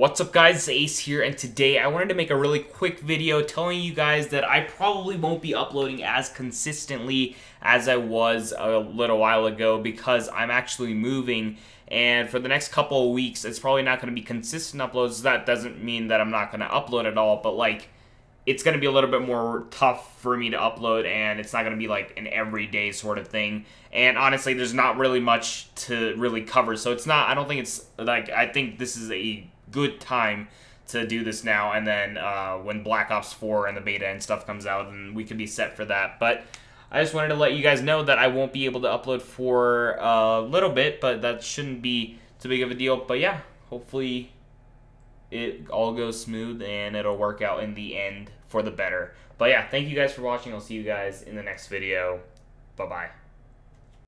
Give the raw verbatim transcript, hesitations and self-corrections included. What's up guys, it's Ace here, and today I wanted to make a really quick video telling you guys that I probably won't be uploading as consistently as I was a little while ago because I'm actually moving, and for the next couple of weeks it's probably not going to be consistent uploads. That doesn't mean that I'm not going to upload at all, but like it's going to be a little bit more tough for me to upload, and it's not going to be like an everyday sort of thing. And honestly, there's not really much to really cover, so it's not, I don't think it's like, I think this is a good time to do this now, and then uh, when Black Ops four and the beta and stuff comes out, then we could be set for that. But I just wanted to let you guys know that I won't be able to upload for a little bit, but that shouldn't be too big of a deal. But yeah, hopefully it all goes smooth and it'll work out in the end for the better. But yeah, thank you guys for watching. I'll see you guys in the next video. Bye-bye.